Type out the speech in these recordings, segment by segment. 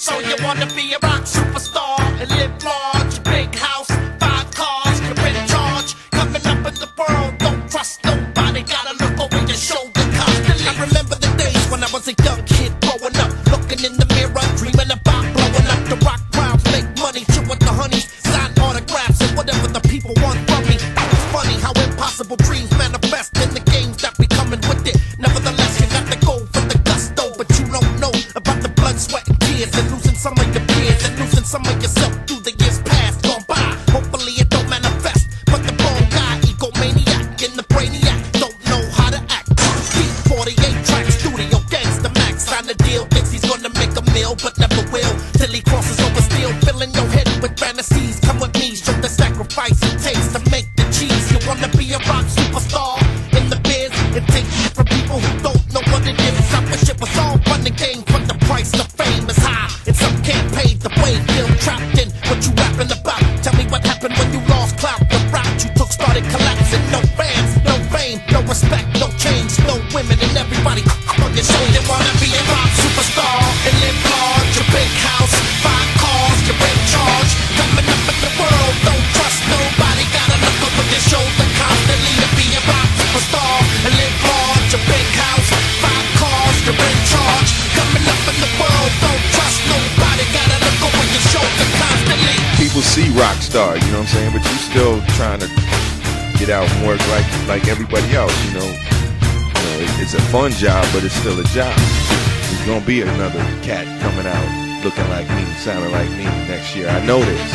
So you wanna be a rock superstar and live large, big house, 5 cars, you're in charge. Coming up in the world, don't trust nobody, gotta look over your shoulder constantly. I remember the days when I was a young kid growing up, looking in the mirror, dreaming about blowing up the rock crowd, make money, chill with the honeys, sign autographs and whatever the people want from me. It's funny how impossible dreams manifest in the games that be coming with it. Nevertheless, you got the gold for the gusto, but you don't know about the blood, sweat, and tears, and losing some of your peers, and losing some of yourself through the years past gone by. Hopefully it don't manifest, but the wrong guy, egomaniac, and the brainiac don't know how to act. Beat 48 tracks, studio gangsta max, sign the deal, thinks he's gonna make a meal, but never will, till he crosses over steel, filling your head with fantasies. Come with me, show the sacrifice it takes to make the cheese. You wanna be a rock superstar in the biz, and take it from people who don't know what it is. I wish it was all fun and games, but the price of fame is high, and some can't pay the way. Feel trapped in what you rapping about. Tell me what happened when you lost clout. The route you took started collapsing. No fans, no fame, no respect, no change, no women, and everybody on your show. You wanna be a rock superstar and live large, your big house, 5 cars, you're in charge. Coming up in the world, don't trust nobody, gotta look over your shoulder constantly. To be a rock superstar and live large, your big house, 5 cars, you're in charge. Coming up in the world, don't trust nobody, gotta look over your shoulder constantly. People see rock star, you know what I'm saying, but you still trying to get out and work like everybody else, you know. It's a fun job, but it's still a job. There's gonna be another cat coming out looking like me, sounding like me next year. I know this.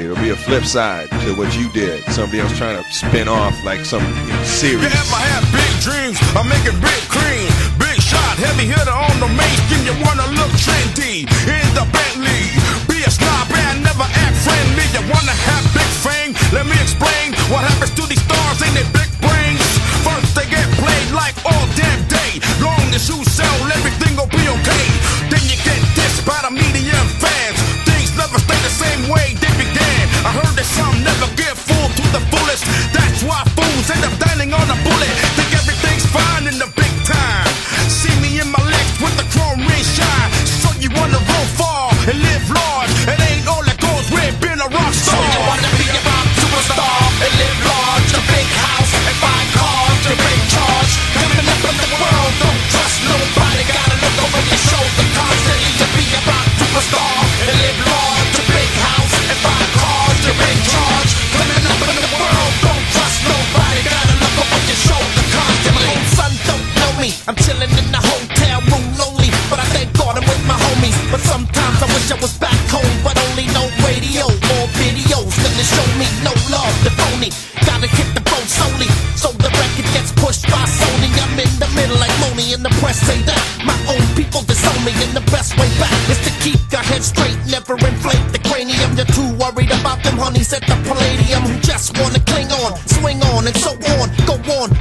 It'll be a flip side to what you did. Somebody else trying to spin off like some serious. I have big dreams. I'm making big cream, big shot, heavy hitter on the mainstream. You wanna look trendy in the Bentley, be a snob and never act friendly. You wanna have big fame? Let me explain what happens to these stars in their big brains. First they get played like all damn day. Long as you sell, everything gon' be okay. Then you get dissed by the media and fans. Things never stay the same way they began. I heard that some never get fooled to the fullest. That's why fools end up dining on a bullet. Think everything's fine in the big time. See me in my legs with the chrome ring shine. So you wanna roll far and live large. It ain't all that goes with being a rock star. So you wanna be a rock superstar and live large, a big house and 5 cars. You're in charge, coming up in the world, don't trust nobody, gotta look over your shoulder constantly. To be a rock superstar and live large, a big house and 5 cars, you're in charge, coming up in the world, don't trust nobody, gotta look over your shoulder constantly. My own son don't know me, I'm chilling in the hotel room lonely, but I thank God I'm with my homies. But sometimes I wish I was back home, but only no radio or videos, then they show me no love, they're phony. Gotta hit the phone slowly, so the record gets pushed by Sony. I'm in the middle like Moni, and the press say that my own people disown me, and the best way back is to keep your head straight, never inflate the cranium. You're too worried about them honeys at the Palladium who just wanna cling on, swing on, and so on, go on.